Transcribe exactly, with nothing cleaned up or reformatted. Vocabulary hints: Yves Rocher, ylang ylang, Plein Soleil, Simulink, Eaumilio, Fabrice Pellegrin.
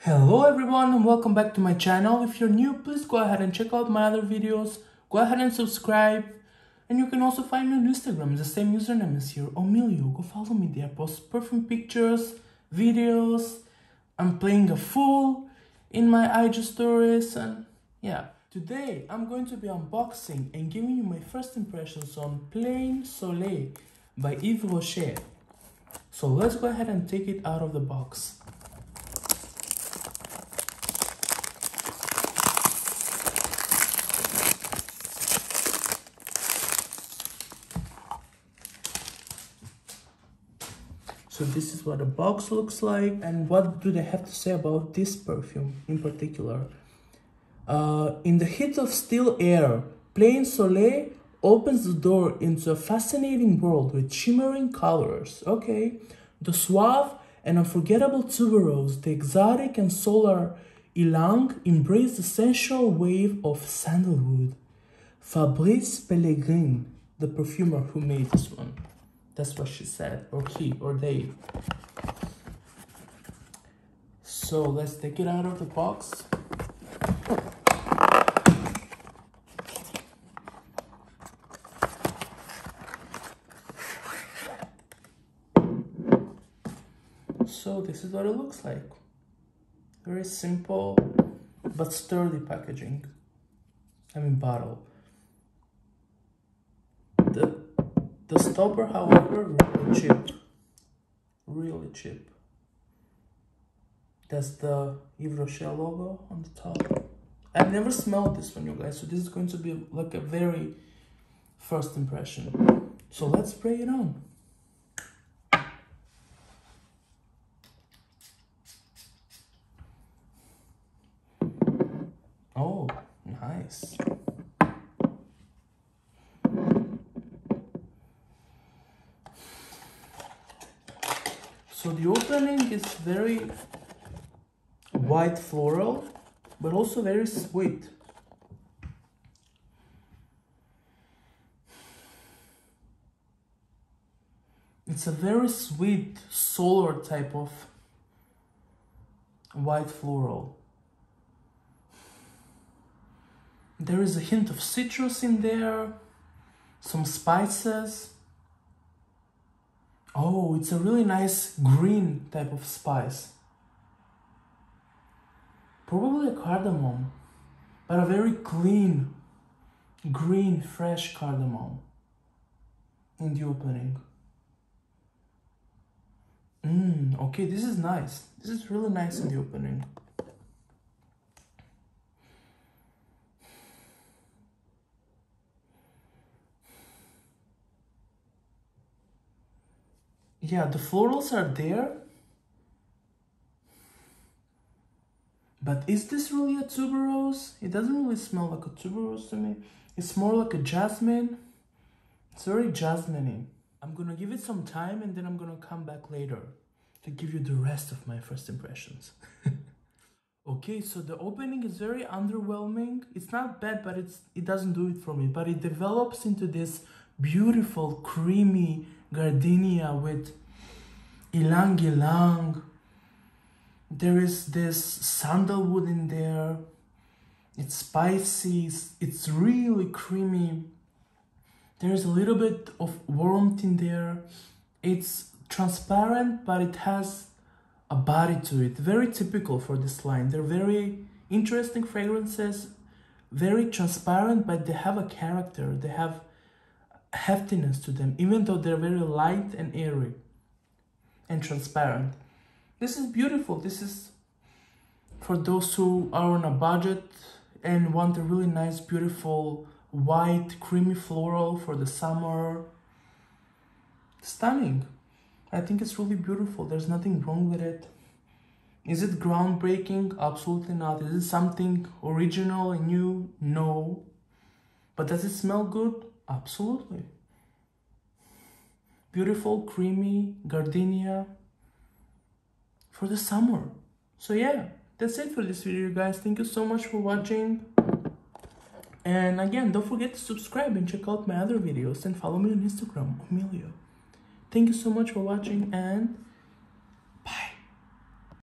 Hello everyone and welcome back to my channel. If you're new, please go ahead and check out my other videos, go ahead and subscribe, and you can also find me on Instagram, the same username is here, Eaumilio. Go follow me there, post perfume pictures, videos, I'm playing a fool in my I G stories, and yeah. Today I'm going to be unboxing and giving you my first impressions on Plein Soleil by Yves Rocher. So let's go ahead and take it out of the box. So this is what the box looks like, and what do they have to say about this perfume in particular? Uh, in the heat of still air, Plein Soleil opens the door into a fascinating world with shimmering colors. Okay, the suave and unforgettable tuberose, the exotic and solar ylang embrace the sensual wave of sandalwood. Fabrice Pellegrin, the perfumer who made this one. That's what she said, or he, or they. So let's take it out of the box. So this is what it looks like. Very simple, but sturdy packaging. I mean bottle. The The stopper, however, really cheap, really cheap. That's the Yves Rocher logo on the top. I've never smelled this one, you guys, so this is going to be like a very first impression. So let's spray it on. Oh, nice. So the opening is very white floral, but also very sweet. It's a very sweet solar type of white floral. There is a hint of citrus in there, some spices. Oh, it's a really nice green type of spice. Probably a cardamom, but a very clean, green, fresh cardamom in the opening. Mmm, okay, this is nice. This is really nice in the opening. Yeah, the florals are there. But is this really a tuberose? It doesn't really smell like a tuberose to me. It's more like a jasmine. It's very jasmine-y. I'm gonna give it some time and then I'm gonna come back later to give you the rest of my first impressions. Okay, so the opening is very underwhelming. It's not bad, but it's it doesn't do it for me. But it develops into this beautiful, creamy gardenia with ylang ylang. There is this sandalwood in there. It's spicy. It's really creamy. There's a little bit of warmth in there. It's transparent, but it has a body to it. Very typical for this line. They're very interesting fragrances, very transparent, but they have a character. They have heftiness to them, even though they're very light and airy and transparent. This is beautiful. This is for those who are on a budget and want a really nice, beautiful, white, creamy floral for the summer. Stunning. I think it's really beautiful. There's nothing wrong with it. Is it groundbreaking? Absolutely not. Is it something original and new? No. But does it smell good? Absolutely. Beautiful, creamy gardenia for the summer. So yeah, that's it for this video, guys. Thank you so much for watching. And again, don't forget to subscribe and check out my other videos and follow me on Instagram, Eaumilio. Thank you so much for watching, and